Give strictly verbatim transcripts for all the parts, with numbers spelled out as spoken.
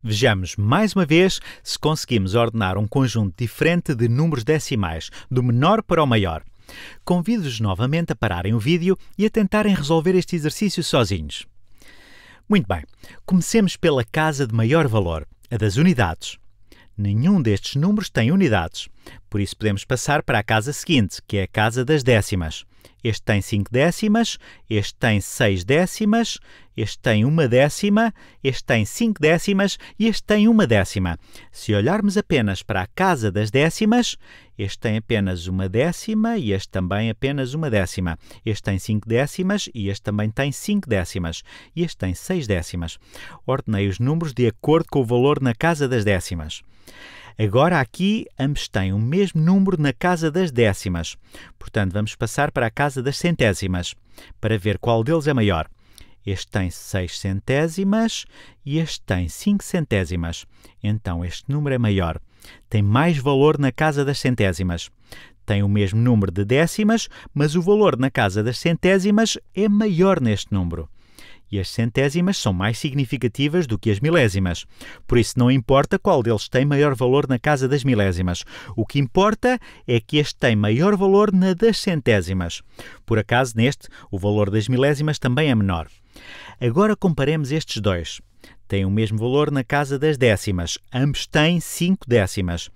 Vejamos mais uma vez se conseguimos ordenar um conjunto diferente de números decimais, do menor para o maior. Convido-vos novamente a pararem o vídeo e a tentarem resolver este exercício sozinhos. Muito bem, comecemos pela casa de maior valor, a das unidades. Nenhum destes números tem unidades, por isso podemos passar para a casa seguinte, que é a casa das décimas. Este tem cinco décimas, este tem seis décimas, este tem uma décima, este tem cinco décimas e este tem uma décima. Se olharmos apenas para a casa das décimas, este tem apenas uma décima e este também apenas uma décima. Este tem cinco décimas e este também tem cinco décimas. E este tem seis décimas. Ordenei os números de acordo com o valor na casa das décimas. Agora aqui, ambos têm o mesmo número na casa das décimas. Portanto, vamos passar para a casa das centésimas, para ver qual deles é maior. Este tem seis centésimas e este tem cinco centésimas. Então, este número é maior. Tem mais valor na casa das centésimas. Tem o mesmo número de décimas, mas o valor na casa das centésimas é maior neste número. E as centésimas são mais significativas do que as milésimas. Por isso, não importa qual deles tem maior valor na casa das milésimas. O que importa é que este tem maior valor na das centésimas. Por acaso, neste, o valor das milésimas também é menor. Agora comparemos estes dois. Têm o mesmo valor na casa das décimas. Ambos têm cinco décimas.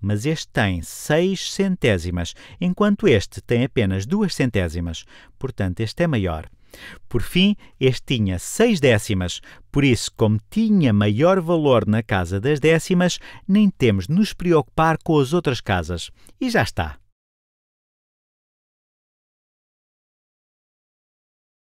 Mas este tem seis centésimas, enquanto este tem apenas duas centésimas. Portanto, este é maior. Por fim, este tinha seis décimas, por isso, como tinha maior valor na casa das décimas, nem temos de nos preocupar com as outras casas. E já está!